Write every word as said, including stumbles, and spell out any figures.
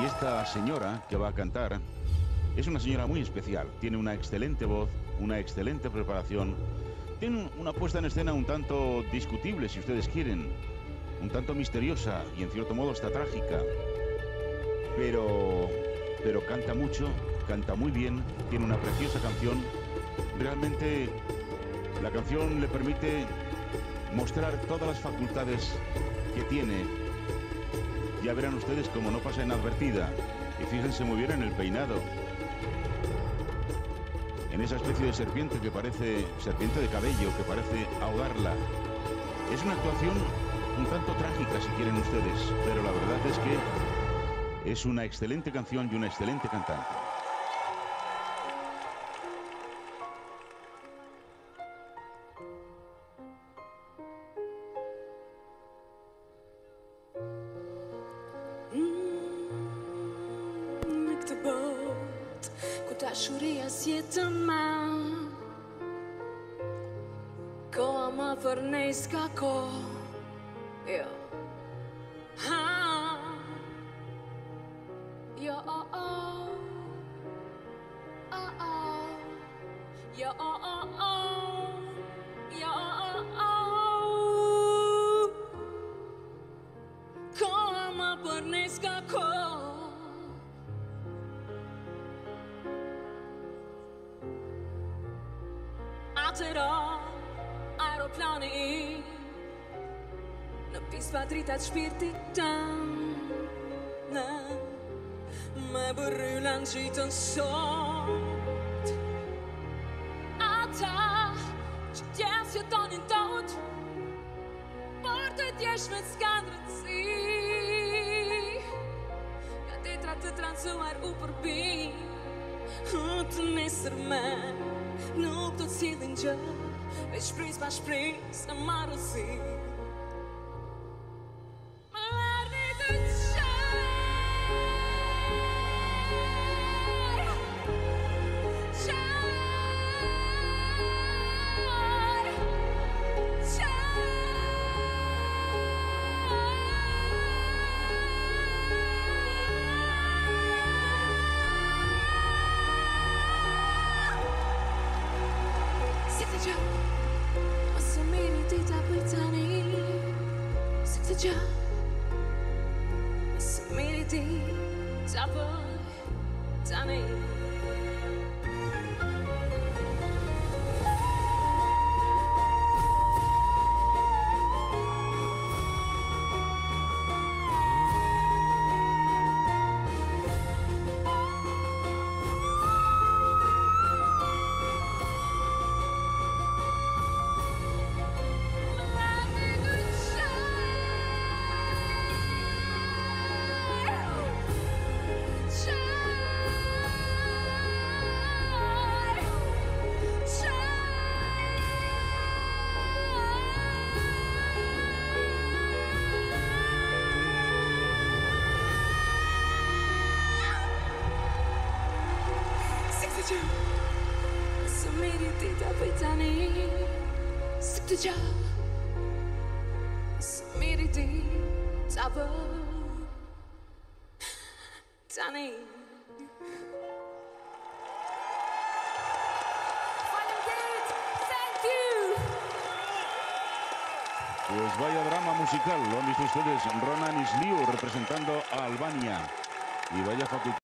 Y esta señora que va a cantar es una señora muy especial. Tiene una excelente voz, una excelente preparación. Tiene una puesta en escena un tanto discutible, si ustedes quieren. Un tanto misteriosa y en cierto modo hasta trágica. Pero, pero canta mucho, canta muy bien, tiene una preciosa canción. Realmente la canción le permite mostrar todas las facultades que tiene. Ya verán ustedes cómo no pasa inadvertida. Y fíjense muy bien en el peinado. En esa especie de serpiente que parece, serpiente de cabello, que parece ahogarla. Es una actuación un tanto trágica, si quieren ustedes, pero la verdad es que es una excelente canción y una excelente cantante. Dashuria sjeta ma Koa më vërnej s'ka ko Jo Ha Jo oh oh Oh oh Jo oh oh oh Jo oh oh Koa më vërnej s'ka ko Atëra, aeroplani I Në pispa dritat shpirtit tënë Me bëryllan gjitën sot Ata që tjes jetonin tot Por të tjesh me s'kan rëndësi Nga detrat të transuar u përbi Të nesër me Nuk të cilin gjë Veç pris pa shpris e marësi Më lërni të qaj Qaj Ja, nësë miri ti të apoj tani Sëkëtëgja Së miri ti Të apoj Tani Faleminderit, thank you. Pues vaya drama musical. Lo han visto ustedes, Rona Nishliu representando a Albania. Y vaya facultad.